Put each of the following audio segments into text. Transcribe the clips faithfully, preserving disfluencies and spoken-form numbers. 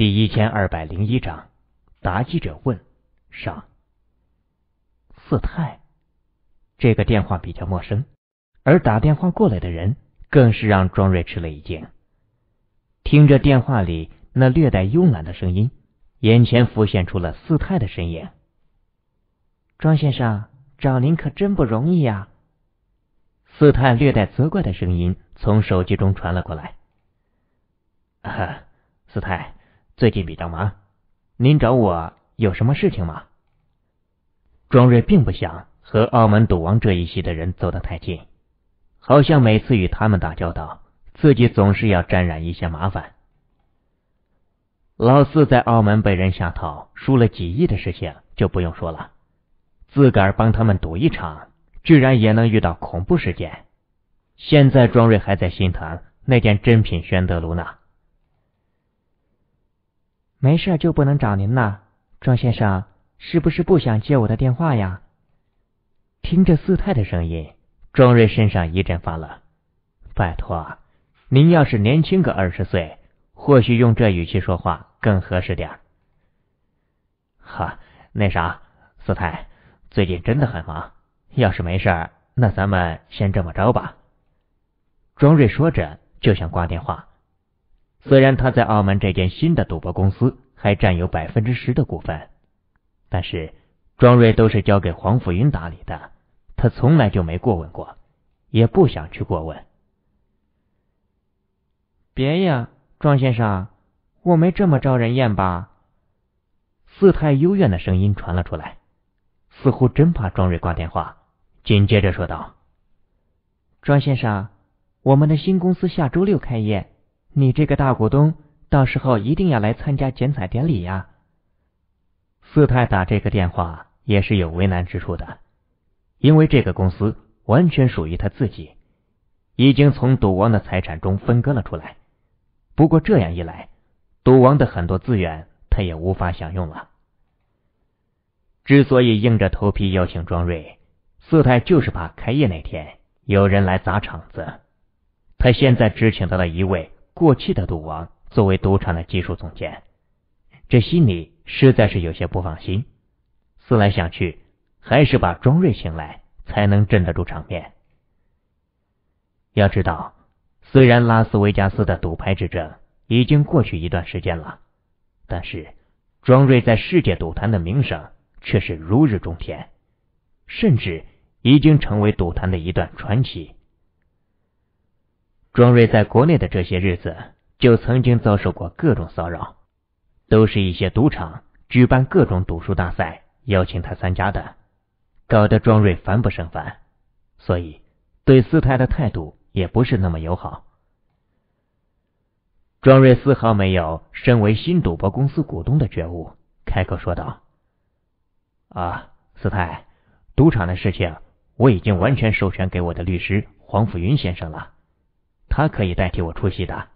第一千二百零一章，答记者问上。四太，这个电话比较陌生，而打电话过来的人更是让庄瑞吃了一惊。听着电话里那略带慵懒的声音，眼前浮现出了四太的身影。庄先生，找您可真不容易呀、啊！四太略带责怪的声音从手机中传了过来。啊，四太。最近比较忙，您找我有什么事情吗？庄瑞并不想和澳门赌王这一系的人走得太近，好像每次与他们打交道，自己总是要沾染一些麻烦。老四在澳门被人下套输了几亿的事情就不用说了，自个儿帮他们赌一场，居然也能遇到恐怖事件。现在庄瑞还在心疼那件珍品宣德炉呢。没事就不能找您呐，庄先生，是不是不想接我的电话呀？听着四太的声音，庄瑞身上一阵发冷。拜托，您要是年轻个二十岁，或许用这语气说话更合适点。哈，那啥，四太，最近真的很忙，要是没事，那咱们先这么着吧。庄瑞说着就想挂电话。虽然他在澳门这间新的赌博公司还占有 百分之十 的股份，但是庄瑞都是交给黄甫云打理的，他从来就没过问过，也不想去过问。别呀，庄先生，我没这么招人厌吧？四太幽怨的声音传了出来，似乎真怕庄瑞挂电话，紧接着说道：庄先生，我们的新公司下周六开业，你这个大股东到时候一定要来参加剪彩典礼呀。四太打这个电话也是有为难之处的，因为这个公司完全属于他自己，已经从赌王的财产中分割了出来，不过这样一来，赌王的很多资源他也无法享用了。之所以硬着头皮邀请庄瑞，四太就是怕开业那天有人来砸场子。他现在只请到了一位过气的赌王作为赌场的技术总监，这心里实在是有些不放心，思来想去，还是把庄瑞请来才能镇得住场面。要知道，虽然拉斯维加斯的赌牌之争已经过去一段时间了，但是庄瑞在世界赌坛的名声却是如日中天，甚至已经成为赌坛的一段传奇。庄瑞在国内的这些日子就曾经遭受过各种骚扰，都是一些赌场举办各种赌术大赛邀请他参加的，搞得庄瑞烦不胜烦，所以对四太的态度也不是那么友好。庄瑞丝毫没有身为新赌博公司股东的觉悟，开口说道：啊，四太，赌场的事情我已经完全授权给我的律师黄甫云先生了，他可以代替我出席的。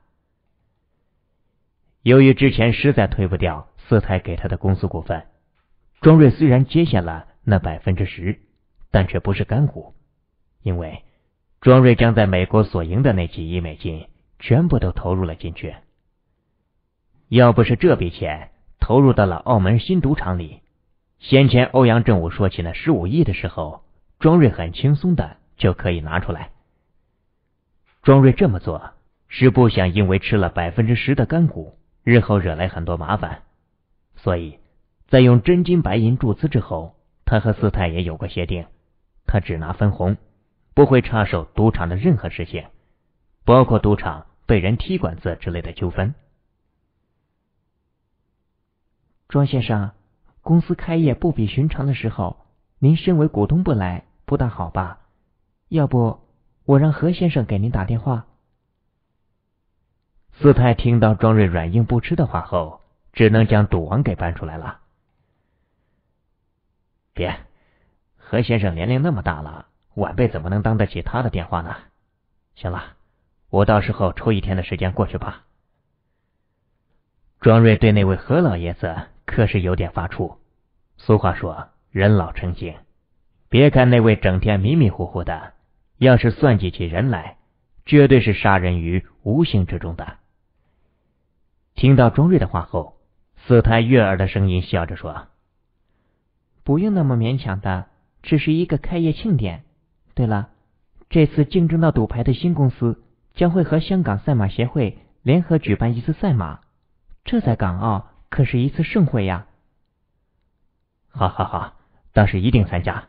由于之前实在推不掉四太给他的公司股份，庄瑞虽然接下了那 百分之十， 但却不是干股，因为庄瑞将在美国所赢的那几亿美金全部都投入了进去。要不是这笔钱投入到了澳门新赌场里，先前欧阳正武说起那十五亿的时候，庄瑞很轻松的就可以拿出来。庄瑞这么做是不想因为吃了 百分之十 的干股日后惹来很多麻烦，所以在用真金白银注资之后，他和四太也有过协定，他只拿分红，不会插手赌场的任何事情，包括赌场被人踢馆子之类的纠纷。庄先生，公司开业不比寻常的时候，您身为股东不来不大好吧？要不我让何先生给您打电话。四太听到庄瑞软硬不吃的话后，只能将赌王给搬出来了。别，何先生年龄那么大了，晚辈怎么能当得起他的电话呢？行了，我到时候抽一天的时间过去吧。庄瑞对那位何老爷子可是有点发怵，俗话说人老成精，别看那位整天迷迷糊糊的，要是算计起人来，绝对是杀人于无形之中的。听到钟瑞的话后，四太悦耳的声音笑着说：“不用那么勉强的，只是一个开业庆典。对了，这次竞争到赌牌的新公司将会和香港赛马协会联合举办一次赛马，这在港澳可是一次盛会呀。”“好好好，倒是一定参加。”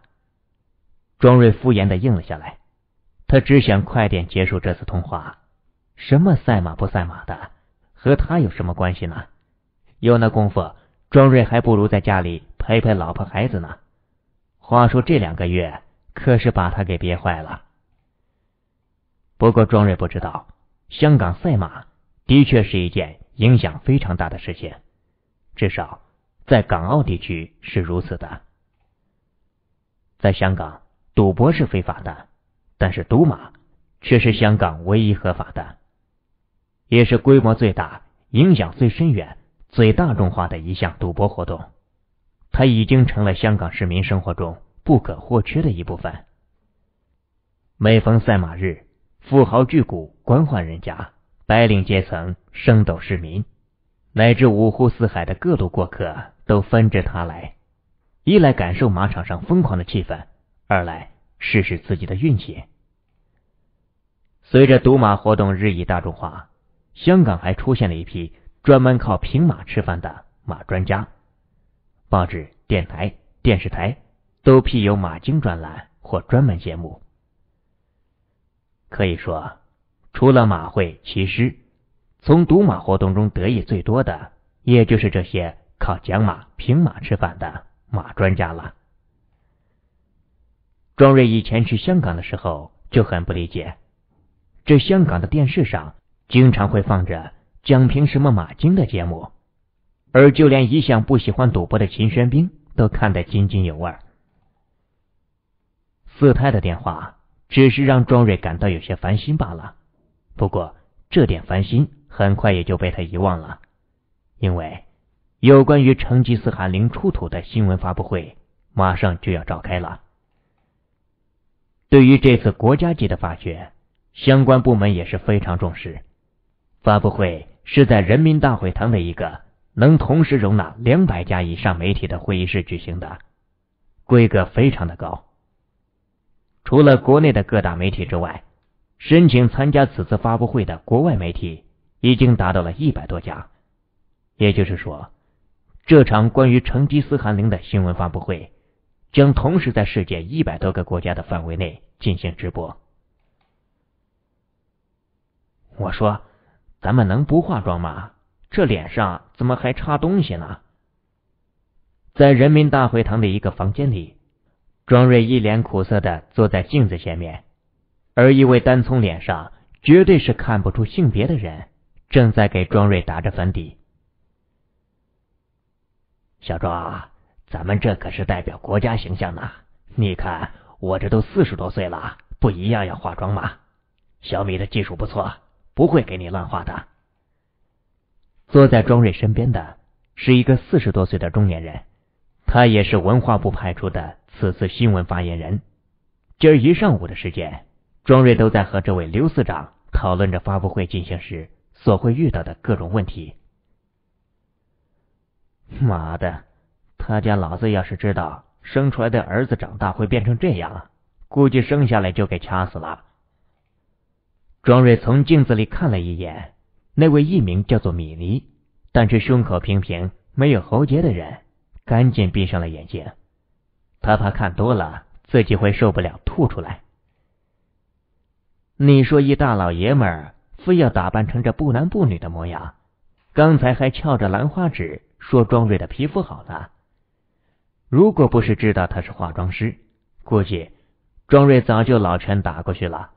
庄瑞敷衍的应了下来，他只想快点结束这次通话。什么赛马不赛马的，和他有什么关系呢？有那功夫，庄瑞还不如在家里陪陪老婆孩子呢。话说这两个月可是把他给憋坏了。不过庄瑞不知道，香港赛马的确是一件影响非常大的事情，至少在港澳地区是如此的。在香港，赌博是非法的，但是赌马却是香港唯一合法的，也是规模最大、影响最深远、最大众化的一项赌博活动。它已经成了香港市民生活中不可或缺的一部分。每逢赛马日，富豪巨贾、官宦人家、白领阶层、升斗市民，乃至五湖四海的各路过客都纷至沓来，一来感受马场上疯狂的气氛，二来试试自己的运气。随着赌马活动日益大众化，香港还出现了一批专门靠评马吃饭的马专家，报纸、电台、电视台都辟有马经专栏或专门节目。可以说，除了马会、骑师，从赌马活动中得益最多的也就是这些靠讲马、评马吃饭的马专家了。庄瑞以前去香港的时候就很不理解，这香港的电视上经常会放着讲评什么马经的节目，而就连一向不喜欢赌博的秦宣兵都看得津津有味。四太的电话只是让庄瑞感到有些烦心罢了，不过这点烦心很快也就被他遗忘了，因为有关于成吉思汗陵出土的新闻发布会马上就要召开了。对于这次国家级的发掘，相关部门也是非常重视。发布会是在人民大会堂的一个能同时容纳两百家以上媒体的会议室举行的，规格非常的高。除了国内的各大媒体之外，申请参加此次发布会的国外媒体已经达到了一百多家。也就是说，这场关于成吉思汗陵的新闻发布会将同时在世界一百多个国家的范围内进行直播。我说，咱们能不化妆吗？这脸上怎么还插东西呢？在人民大会堂的一个房间里，庄瑞一脸苦涩的坐在镜子前面，而一位单从脸上绝对是看不出性别的人正在给庄瑞打着粉底。小庄啊，咱们这可是代表国家形象呢，你看我这都四十多岁了，不一样要化妆吗？小米的技术不错，不会给你乱化的。坐在庄瑞身边的是一个四十多岁的中年人，他也是文化部派出的此次新闻发言人。今儿一上午的时间，庄瑞都在和这位刘司长讨论着发布会进行时所会遇到的各种问题。妈的，他家老子要是知道生出来的儿子长大会变成这样，估计生下来就给掐死了。庄瑞从镜子里看了一眼那位艺名叫做米妮，但是胸口平平没有喉结的人，赶紧闭上了眼睛，他怕看多了自己会受不了吐出来。你说一大老爷们儿非要打扮成这不男不女的模样，刚才还翘着兰花指说庄瑞的皮肤好呢，如果不是知道他是化妆师，估计庄瑞早就老拳打过去了。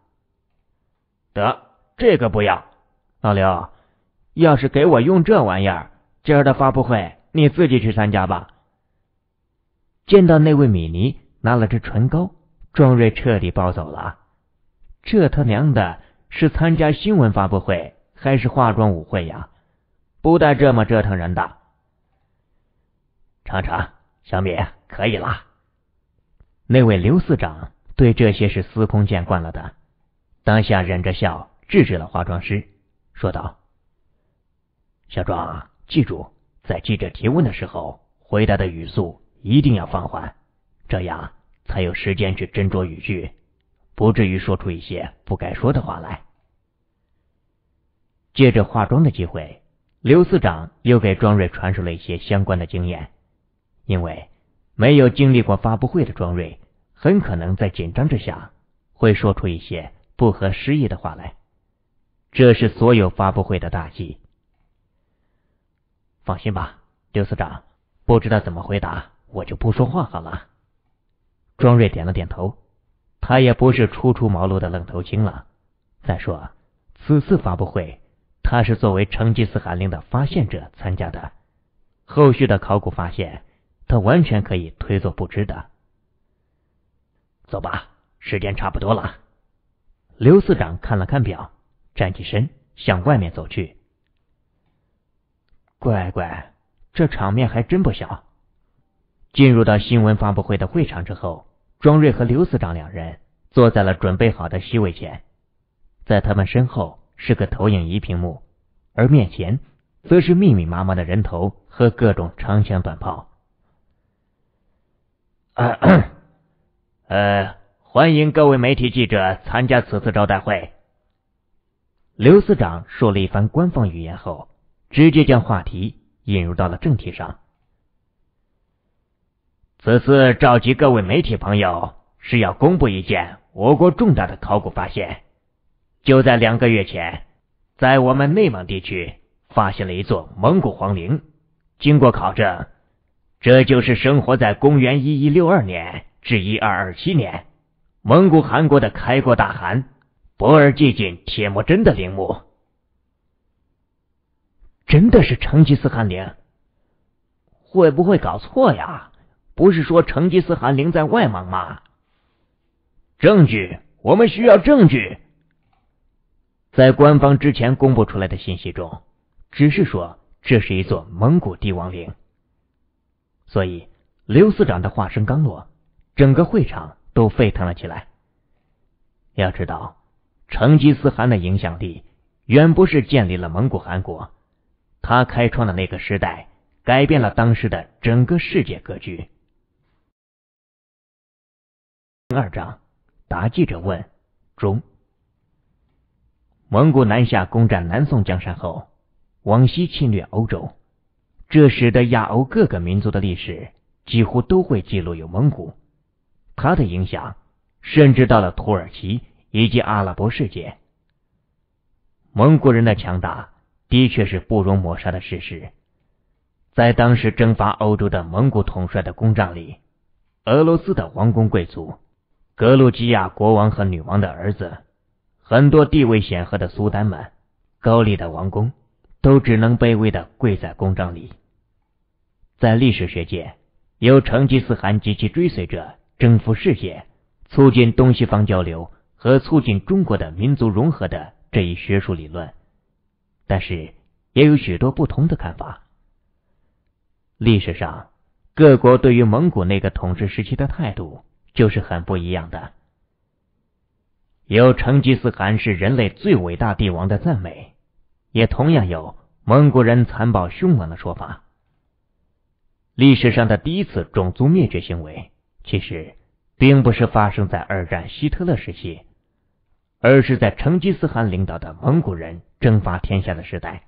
得，这个不要。老刘，要是给我用这玩意儿，今儿的发布会你自己去参加吧。见到那位米妮拿了支唇膏，庄瑞彻底暴走了。这他娘的是参加新闻发布会还是化妆舞会呀？不带这么折腾人的。尝尝，小米，可以啦。那位刘司长对这些是司空见惯了的，当下忍着笑制止了化妆师，说道：“小壮啊，记住，在记者提问的时候，回答的语速一定要放缓，这样才有时间去斟酌语句，不至于说出一些不该说的话来。借着化妆的机会，刘司长又给庄瑞传授了一些相关的经验，因为没有经历过发布会的庄瑞，很可能在紧张之下会说出一些不合时宜的话来，这是所有发布会的大忌。放心吧，刘司长，不知道怎么回答，我就不说话好了。庄瑞点了点头，他也不是初出茅庐的愣头青了。再说，此次发布会，他是作为成吉思汗令的发现者参加的，后续的考古发现，他完全可以推做不知的。走吧，时间差不多了。刘司长看了看表，站起身向外面走去。乖乖，这场面还真不小。进入到新闻发布会的会场之后，庄瑞和刘司长两人坐在了准备好的席位前，在他们身后是个投影仪屏幕，而面前则是密密麻麻的人头和各种长枪短炮。呃, 呃，欢迎各位媒体记者参加此次招待会。刘司长说了一番官方语言后，直接将话题引入到了正题上。此次召集各位媒体朋友是要公布一件我国重大的考古发现。就在两个月前，在我们内蒙地区发现了一座蒙古皇陵，经过考证，这就是生活在公元一一六二年至一二二七年蒙古汗国的开国大汗博尔济锦铁木真的陵墓。真的是成吉思汗陵？会不会搞错呀？不是说成吉思汗陵在外蒙吗？证据，我们需要证据。在官方之前公布出来的信息中，只是说这是一座蒙古帝王陵，所以刘司长的话声刚落，整个会场都沸腾了起来。要知道，成吉思汗的影响力远不是建立了蒙古汗国，他开创的那个时代改变了当时的整个世界格局。二章，答记者问中。蒙古南下攻占南宋江山后，往西侵略欧洲，这使得亚欧各个民族的历史几乎都会记录有蒙古，它的影响甚至到了土耳其以及阿拉伯世界。蒙古人的强大的确是不容抹杀的事实。在当时征伐欧洲的蒙古统帅的公帐里，俄罗斯的王公贵族、格鲁吉亚国王和女王的儿子，很多地位显赫的苏丹们、高丽的王公，都只能卑微的跪在公帐里。在历史学界，有成吉思汗及其追随者征服世界、促进东西方交流和促进中国的民族融合的这一学术理论，但是也有许多不同的看法。历史上，各国对于蒙古那个统治时期的态度就是很不一样的。有成吉思汗是人类最伟大帝王的赞美，也同样有蒙古人残暴凶猛的说法。历史上的第一次种族灭绝行为，其实并不是发生在二战希特勒时期，而是在成吉思汗领导的蒙古人征伐天下的时代。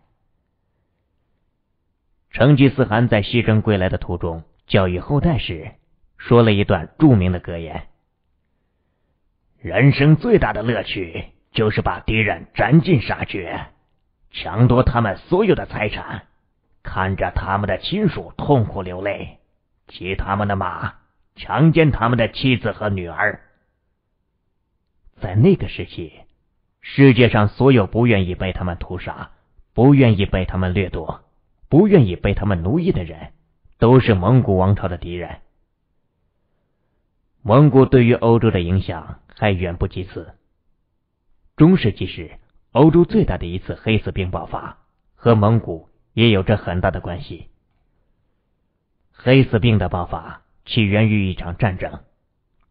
成吉思汗在西征归来的途中教育后代时，说了一段著名的格言：人生最大的乐趣就是把敌人斩尽杀绝，抢夺他们所有的财产，看着他们的亲属痛苦流泪，骑他们的马，强奸他们的妻子和女儿。在那个时期，世界上所有不愿意被他们屠杀、不愿意被他们掠夺、不愿意被他们奴役的人，都是蒙古王朝的敌人。蒙古对于欧洲的影响还远不及此。中世纪时，欧洲最大的一次黑死病爆发，和蒙古也有着很大的关系。黑死病的爆发起源于一场战争，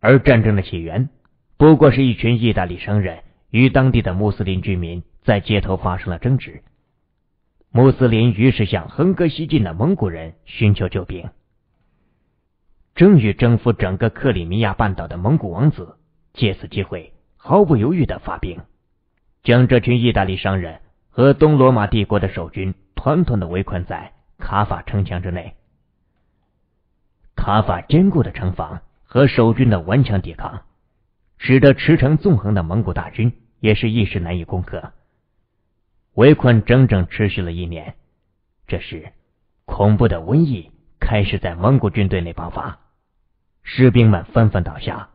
而战争的起源不过是一群意大利商人与当地的穆斯林居民在街头发生了争执。穆斯林于是向横戈西进的蒙古人寻求救兵。正欲征服整个克里米亚半岛的蒙古王子，借此机会毫不犹豫地发兵，将这群意大利商人和东罗马帝国的守军团团地围困在卡法城墙之内。卡法坚固的城防和守军的顽强抵抗，使得驰骋纵横的蒙古大军也是一时难以攻克。围困整整持续了一年，这时恐怖的瘟疫开始在蒙古军队内爆发，士兵们纷纷倒下，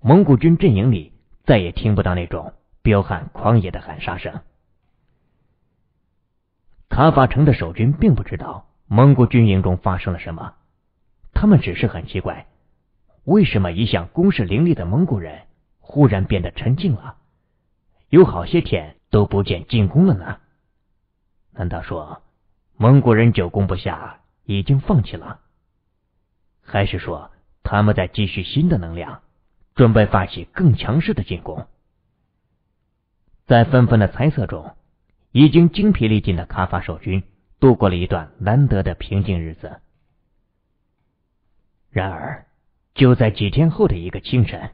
蒙古军阵营里再也听不到那种彪悍狂野的喊杀声。卡法城的守军并不知道蒙古军营中发生了什么，他们只是很奇怪，为什么一向攻势凌厉的蒙古人忽然变得沉静了，有好些天都不见进攻了呢？难道说蒙古人久攻不下，已经放弃了？还是说他们在积蓄新的能量，准备发起更强势的进攻？在纷纷的猜测中，已经精疲力尽的卡法守军度过了一段难得的平静日子。然而，就在几天后的一个清晨，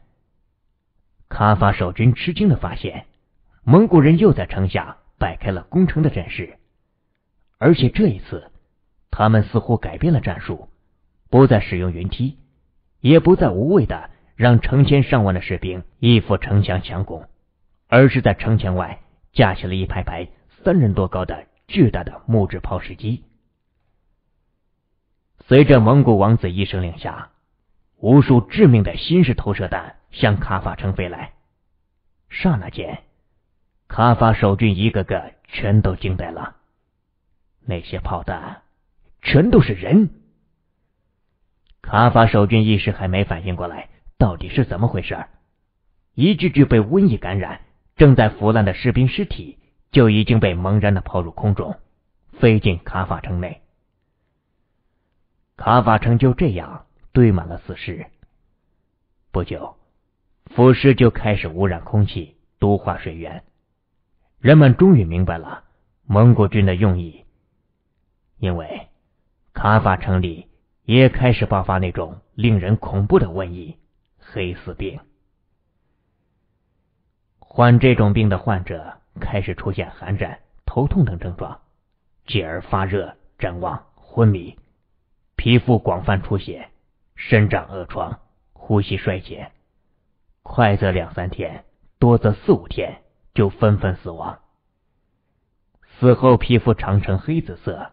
卡法守军吃惊地发现，蒙古人又在城下摆开了攻城的阵势，而且这一次，他们似乎改变了战术，不再使用云梯，也不再无谓的让成千上万的士兵依附城墙强攻，而是在城墙外架起了一排排三人多高的巨大的木质抛石机。随着蒙古王子一声令下，无数致命的新式投射弹向卡法城飞来，刹那间，卡法守军一个个全都惊呆了。那些炮弹全都是人！卡法守军一时还没反应过来到底是怎么回事，一具具被瘟疫感染正在腐烂的士兵尸体就已经被猛然的抛入空中，飞进卡法城内。卡法城就这样堆满了死尸。不久，腐尸就开始污染空气，毒化水源。人们终于明白了蒙古军的用意，因为卡法城里也开始爆发那种令人恐怖的瘟疫——黑死病。患这种病的患者开始出现寒战、头痛等症状，继而发热、谵妄、昏迷，皮肤广泛出血，身长恶疮，呼吸衰竭，快则两三天，多则四五天就纷纷死亡。死后皮肤常呈黑紫色，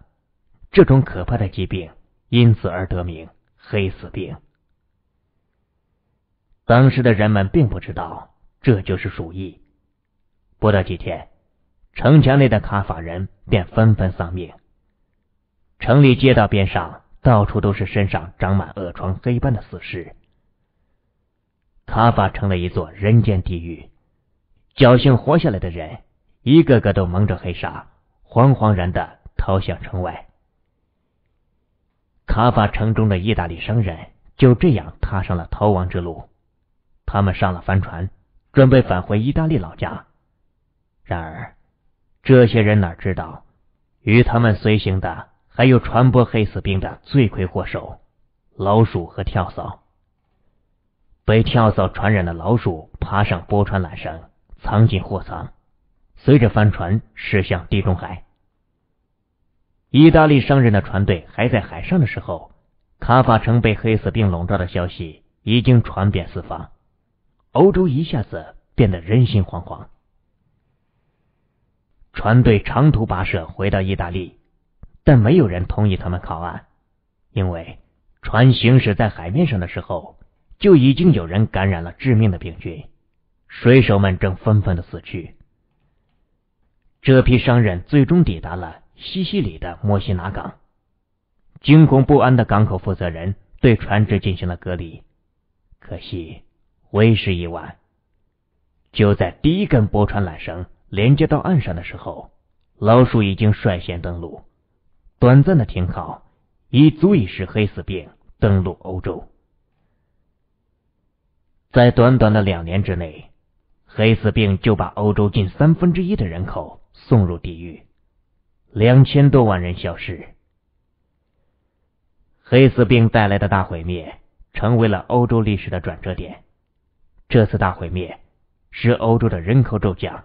这种可怕的疾病因此而得名“黑死病”。当时的人们并不知道这就是鼠疫。不到几天，城墙内的卡法人便纷纷丧命，城里街道边上到处都是身上长满恶疮黑斑的死尸。卡法成了一座人间地狱，侥幸活下来的人一个个都蒙着黑纱，惶惶然地逃向城外。卡法城中的意大利商人就这样踏上了逃亡之路，他们上了帆船，准备返回意大利老家。然而，这些人哪知道，与他们随行的还有传播黑死病的罪魁祸首——老鼠和跳蚤。被跳蚤传染的老鼠爬上驳船缆绳，藏进货仓，随着帆船驶向地中海。意大利商人的船队还在海上的时候，卡法城被黑死病笼罩的消息已经传遍四方，欧洲一下子变得人心惶惶。船队长途跋涉回到意大利，但没有人同意他们靠岸，因为船行驶在海面上的时候，就已经有人感染了致命的病菌，水手们正纷纷的死去。这批商人最终抵达了西西里的摩西拿港，惊恐不安的港口负责人对船只进行了隔离，可惜为时已晚。就在第一根驳船缆绳连接到岸上的时候，老鼠已经率先登陆。短暂的停靠已足以使黑死病登陆欧洲。在短短的两年之内，黑死病就把欧洲近三分之一的人口送入地狱，两千多万人消失。黑死病带来的大毁灭成为了欧洲历史的转折点。这次大毁灭使欧洲的人口骤降，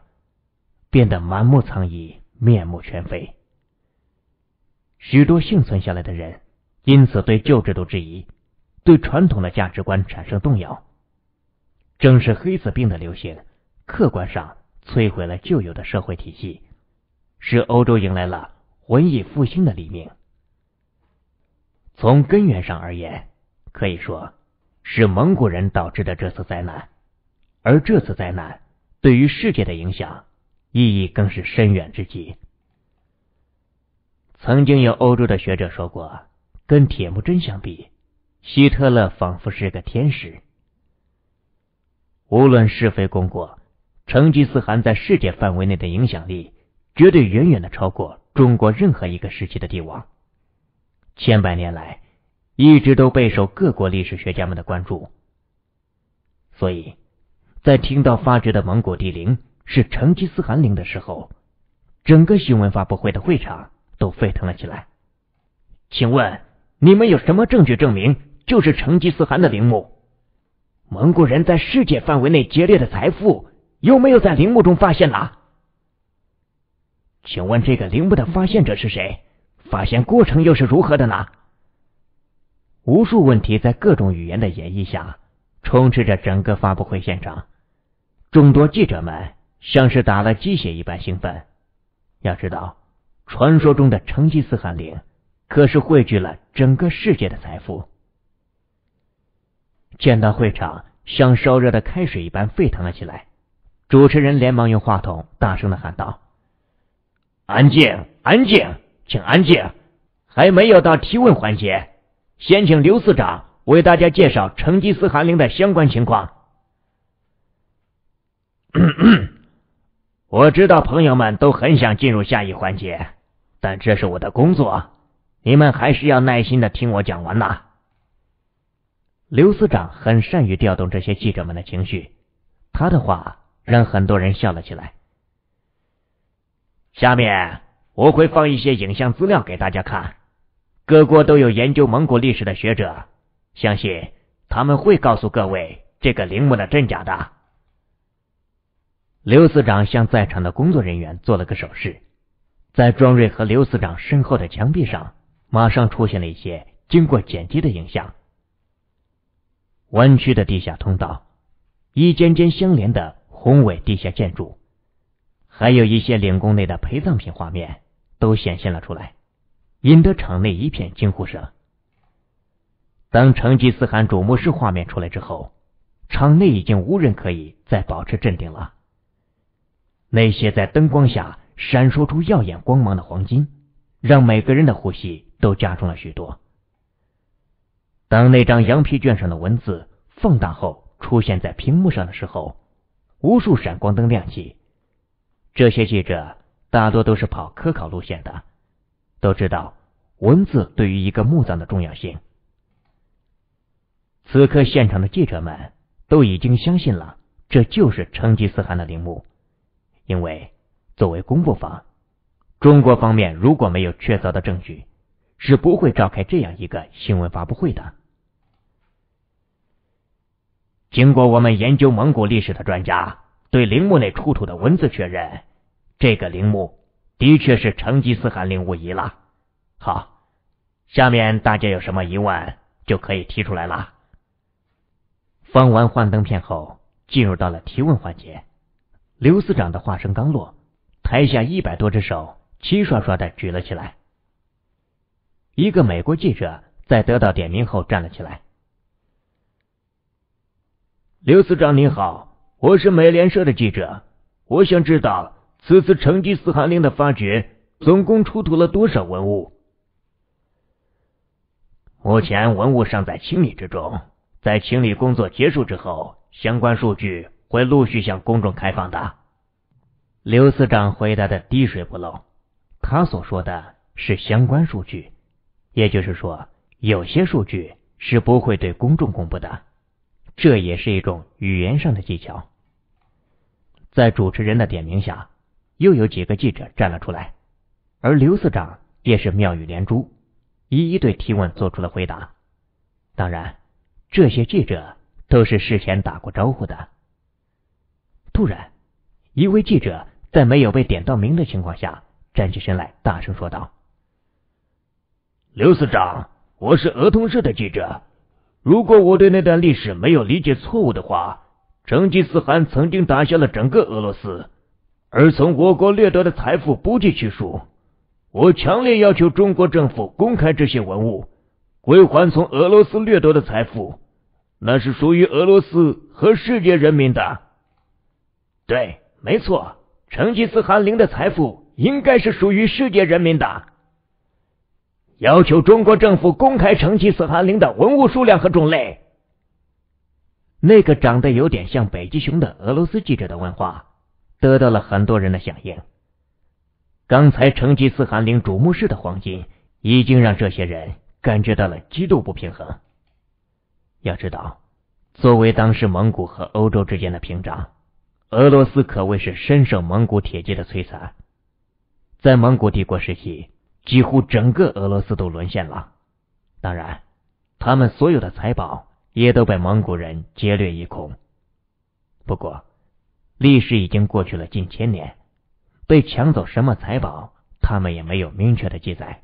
变得满目苍夷，面目全非。许多幸存下来的人因此对旧制度质疑，对传统的价值观产生动摇。正是黑死病的流行，客观上摧毁了旧有的社会体系，使欧洲迎来了文艺复兴的黎明。从根源上而言，可以说是蒙古人导致的这次灾难，而这次灾难对于世界的影响意义更是深远之极。曾经有欧洲的学者说过，跟铁木真相比，希特勒仿佛是个天使。无论是非功过，成吉思汗在世界范围内的影响力绝对远远的超过中国任何一个时期的帝王。千百年来一直都备受各国历史学家们的关注，所以在听到发掘的蒙古帝陵是成吉思汗陵的时候，整个新闻发布会的会场都沸腾了起来。请问你们有什么证据证明就是成吉思汗的陵墓？蒙古人在世界范围内劫掠的财富有没有在陵墓中发现了？请问这个陵墓的发现者是谁？发现过程又是如何的呢？无数问题在各种语言的演绎下充斥着整个发布会现场，众多记者们像是打了鸡血一般兴奋。要知道，传说中的成吉思汗陵可是汇聚了整个世界的财富。见到会场像烧热的开水一般沸腾了起来，主持人连忙用话筒大声地喊道：安静，安静，请安静，还没有到提问环节，先请刘司长为大家介绍成吉思汗陵的相关情况。我知道朋友们都很想进入下一环节，但这是我的工作，你们还是要耐心的听我讲完呐。刘司长很善于调动这些记者们的情绪，他的话让很多人笑了起来。下面我会放一些影像资料给大家看，各国都有研究蒙古历史的学者，相信他们会告诉各位这个陵墓的真假的。刘司长向在场的工作人员做了个手势，在庄瑞和刘司长身后的墙壁上马上出现了一些经过剪辑的影像。弯曲的地下通道，一间间相连的宏伟地下建筑，还有一些陵宫内的陪葬品画面都显现了出来，引得场内一片惊呼声。当成吉思汗主墓室画面出来之后，场内已经无人可以再保持镇定了。那些在灯光下闪烁出耀眼光芒的黄金，让每个人的呼吸都加重了许多。当那张羊皮卷上的文字放大后出现在屏幕上的时候，无数闪光灯亮起。这些记者大多都是跑科考路线的，都知道文字对于一个墓葬的重要性。此刻现场的记者们都已经相信了这就是成吉思汗的陵墓，因为作为公布方，中国方面如果没有确凿的证据，是不会召开这样一个新闻发布会的。经过我们研究蒙古历史的专家对陵墓内出土的文字确认，这个陵墓的确是成吉思汗陵无疑了。好，下面大家有什么疑问就可以提出来了。放完幻灯片后，进入到了提问环节。刘司长的话声刚落，台下一百多只手齐刷刷的举了起来。一个美国记者在得到点名后站了起来：刘司长您好，我是美联社的记者，我想知道此次成吉思汗陵的发掘总共出土了多少文物？目前文物尚在清理之中，在清理工作结束之后，相关数据会陆续向公众开放的。刘司长回答的滴水不漏，他所说的是相关数据，也就是说有些数据是不会对公众公布的，这也是一种语言上的技巧。在主持人的点名下，又有几个记者站了出来，而刘司长便是妙语连珠，一一对提问做出了回答。当然，这些记者都是事前打过招呼的。突然，一位记者在没有被点到名的情况下站起身来，大声说道：“刘司长，我是儿童社的记者。如果我对那段历史没有理解错误的话，成吉思汗曾经打下了整个俄罗斯，而从我国掠夺的财富不计其数。我强烈要求中国政府公开这些文物，归还从俄罗斯掠夺的财富，那是属于俄罗斯和世界人民的。”对，没错，成吉思汗陵的财富应该是属于世界人民的。要求中国政府公开成吉思汗陵的文物数量和种类。那个长得有点像北极熊的俄罗斯记者的问话，得到了很多人的响应。刚才成吉思汗陵主墓室的黄金，已经让这些人感觉到了极度不平衡。要知道，作为当时蒙古和欧洲之间的屏障，俄罗斯可谓是深受蒙古铁骑的摧残。在蒙古帝国时期，几乎整个俄罗斯都沦陷了，当然，他们所有的财宝也都被蒙古人劫掠一空。不过，历史已经过去了近千年，被抢走什么财宝，他们也没有明确的记载。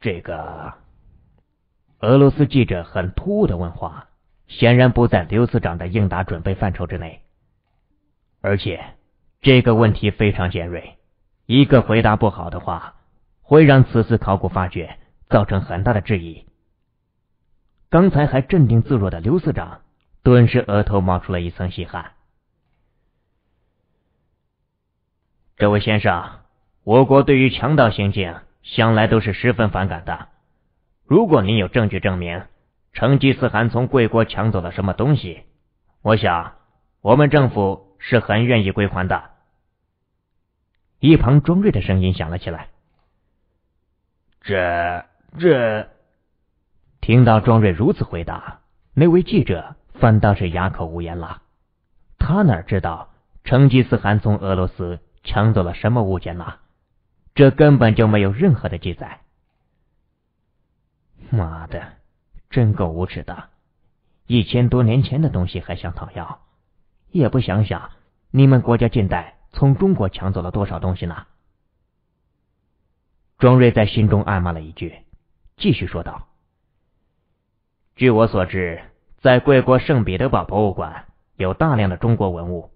这个俄罗斯记者很突兀的问话，显然不在刘司长的应答准备范畴之内，而且这个问题非常尖锐。一个回答不好的话，会让此次考古发掘造成很大的质疑。刚才还镇定自若的刘司长，顿时额头冒出了一层细汗。这位先生，我国对于强盗行径向来都是十分反感的。如果您有证据证明成吉思汗从贵国抢走了什么东西，我想我们政府是很愿意归还的。一旁庄瑞的声音响了起来。这这听到庄瑞如此回答，那位记者反倒是哑口无言了。他哪知道成吉思汗从俄罗斯抢走了什么物件呢？这根本就没有任何的记载。妈的，真够无耻的，一千多年前的东西还想讨要，也不想想你们国家近代从中国抢走了多少东西呢？庄瑞在心中暗骂了一句，继续说道：“据我所知，在贵国圣彼得堡博物馆有大量的中国文物，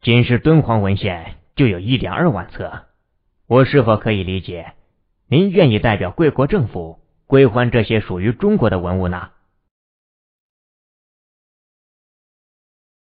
仅是敦煌文献就有 一点二万册。我是否可以理解，您愿意代表贵国政府归还这些属于中国的文物呢？”